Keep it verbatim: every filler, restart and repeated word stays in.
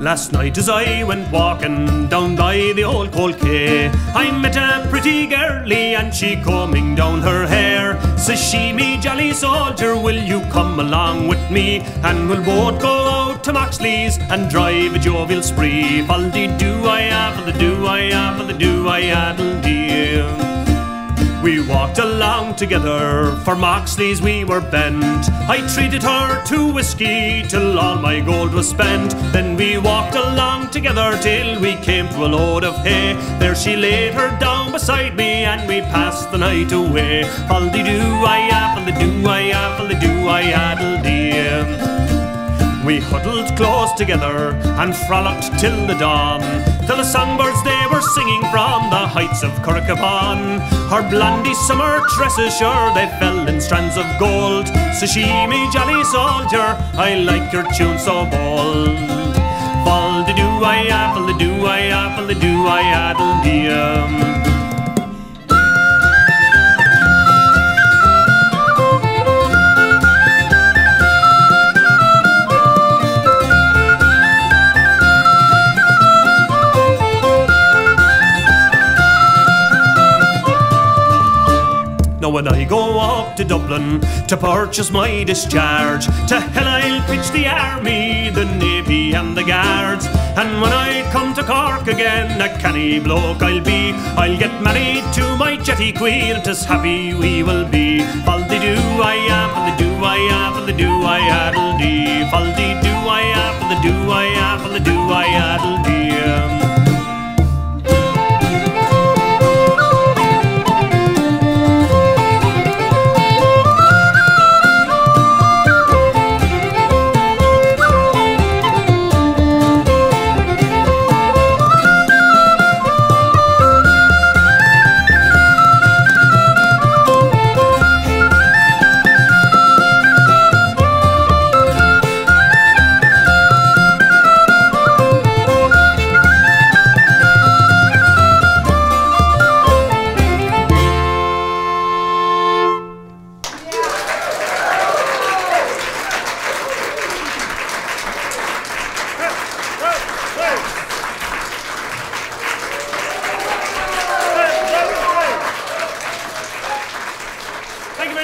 Last night as I went walking down by the old cold quay, I met a pretty girlie and she combing down her hair. Says she, me jolly soldier, will you come along with me? And we'll both go out to Moxley's and drive a jovial spree. Fal-dee-do-I-a, fal-dee-do-I-a, fal-dee-do-I-a, fal-dee-do-I-a, we walked along together, for Moxley's we were bent. I treated her to whiskey till all my gold was spent. Then we walked along together till we came to a load of hay. There she laid her down beside me and we passed the night away. Fal-dee-do-I-a, fal-dee-do-I-a, fal-dee-do-I-a, dee. We huddled close together and frolicked till the dawn, till the songbirds they were singing from the heights of Coricapon. Her blondie summer tresses, sure they fell in strands of gold. So she, me jolly soldier, I like your tune so bold. Fal-dee-do-I-a, fal-dee-do-I-a, fal-dee-do-I-a, dee. Now when I go up to Dublin to purchase my discharge, to hell I'll pitch the army, the navy and the guards. And when I come to Cork again, a canny bloke I'll be. I'll get married to my jetty queen, 'tis happy we will be. Fal-dee-do-I-a, fal-dee-do-I-a, fal-dee-do-I-a, dee. Fal-dee-do-I-a, fal-dee-do-I-a, fal-dee-do-I-a, dee.